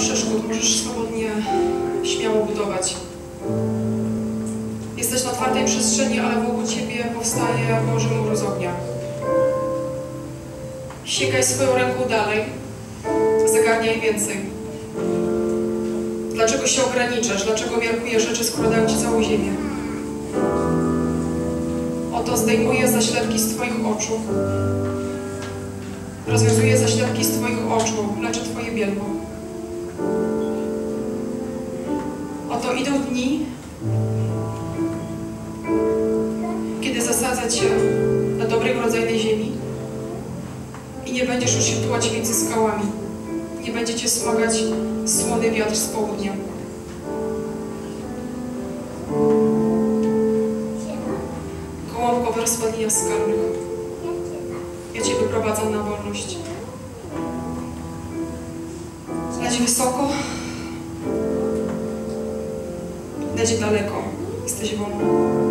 przeszkód, możesz swobodnie, śmiało budować. Jesteś na otwartej przestrzeni, ale wokół Ciebie powstaje Boży mur z ognia. Sięgaj swoją ręką dalej, zagarniaj więcej. Dlaczego się ograniczasz? Dlaczego wielkie rzeczy składają Ci całą ziemię? Oto zdejmuje zaślepki z Twoich oczu. Rozwiązuje zaślepki z Twoich oczu, leczy Twoje bielmo. Oto idą dni, kiedy zasadzę Cię na dobrej, rodzajnej ziemi i nie będziesz już się tułać między skałami. Nie będzie Cię smagać słony wiatr z południa. Kołowkowe rozpadlenia skalnych. Ja Cię wyprowadzam na wolność. Leć wysoko, leć daleko. Jesteś wolny.